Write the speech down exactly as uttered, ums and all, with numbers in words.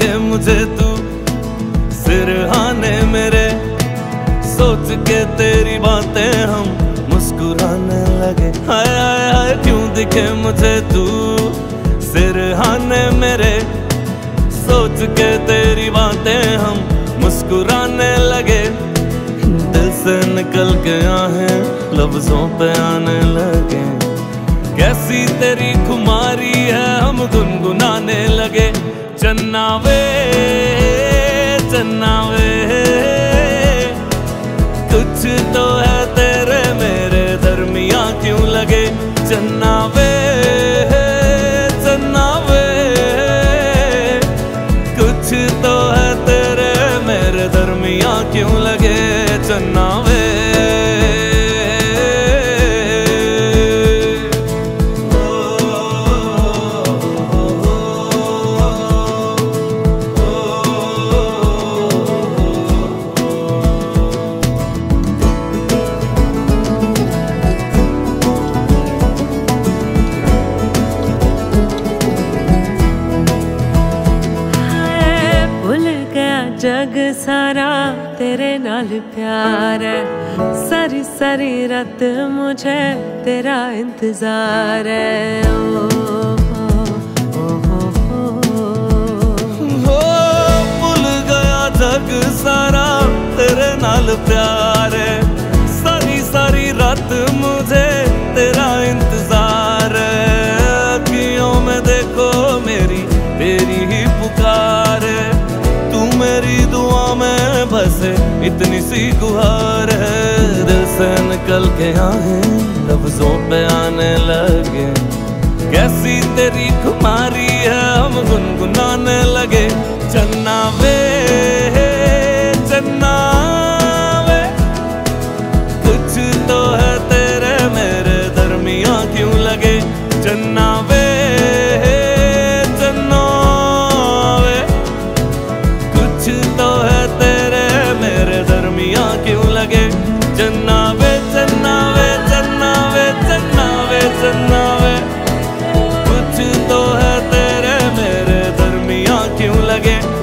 के मुझे तू सिरहाने मेरे, सोच के तेरी बातें हम मुस्कुराने लगे। हाय हाय हाय क्यों दिखे मुझे तू सिरहाने मेरे, सोच के तेरी बातें हम मुस्कुराने लगे। दिल से निकल के आहें लफ्जों पे आने लगे, कैसी तेरी खुमारी है हम गुनगुनाने लगे। चन्ना वे चन्ना वे कुछ तो है तेरे मेरे दरमिया क्यों लगे। चन्ना वे चन्ना वे कुछ तो है तेरे मेरे दरमिया क्यों लगे। चन्ना वे जग सारा तेरे नाल प्यार है, सारी सारी रात मुझे तेरा इंतजार है। ओ, ओ, ओ, ओ, ओ। भूल गया जग सारा तेरे नाल प्यार है, सारी सारी रात मुझे तेरा इंतजार है। अखियों में देखो मेरी तेरी ही पुकार है, मेरी दुआ में बस इतनी सी गुहार है। दिल से निकल के आहें लफ्जों पे आने लगे, कैसी तेरी खुमारी है हम गुनगुनाने लगे। चन्ना वे चन्ना वे कुछ तो है तेरे मेरे दरमिया क्यों लगे। चन्ना वे चन्ना वे चन्ना वे चन्ना वे चन्ना वे चन्ना वे कुछ तो है तेरे मेरे दरमिया क्यों लगे।